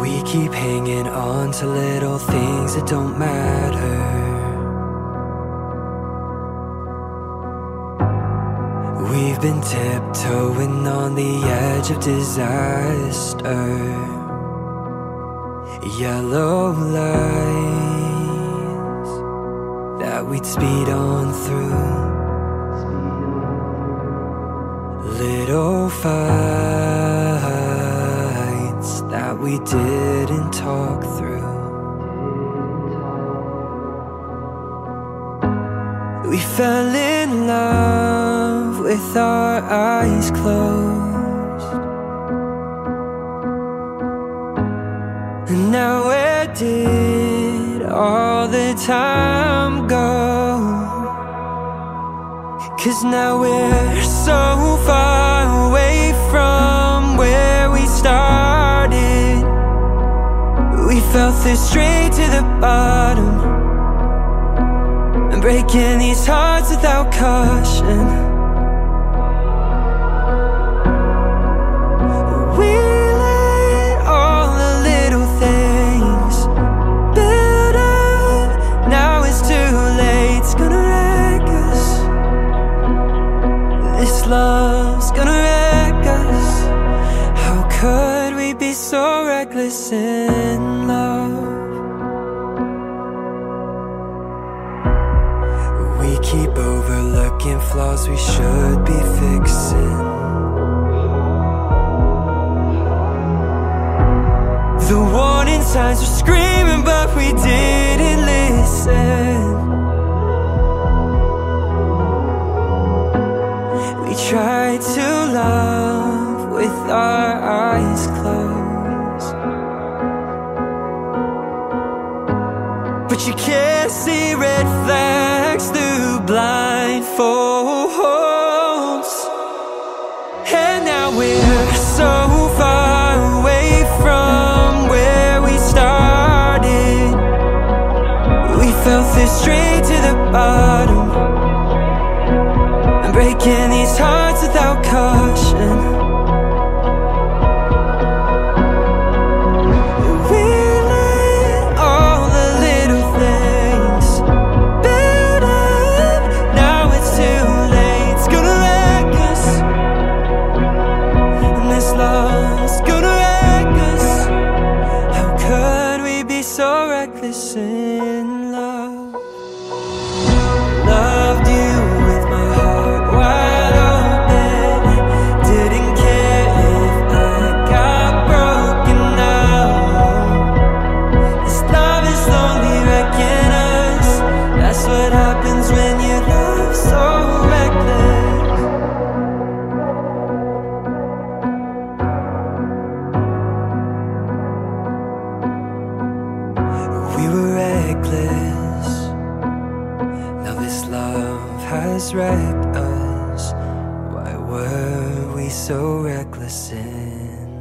We keep hanging on to little things that don't matter. We've been tiptoeing on the edge of disaster. Yellow lights that we'd speed on through. Little fights that we didn't talk through. We fell in love with our eyes closed, and now where did all the time go? 'Cause now we're so far away from where we started. We fell through straight to the bottom, and breaking these hearts without caution. We let all the little things build up. Now it's too late, it's gonna wreck us. This love's gonna wreck us. How could we be so reckless in love? We keep overlooking flaws we should be fixing. The warning signs were screaming, but we didn't listen. We tried to love with our eyes closed, but you can't see red flags through blindfolds. And now we're so far away from where we started. We fell through straight to the bottom, and breaking these hearts without caution. In love, loved you with my heart wide open. Didn't care if I got broken now. This love is lonely, wrecking us. That's what happens when you love so reckless. Now this love has wrecked us. Why were we so reckless in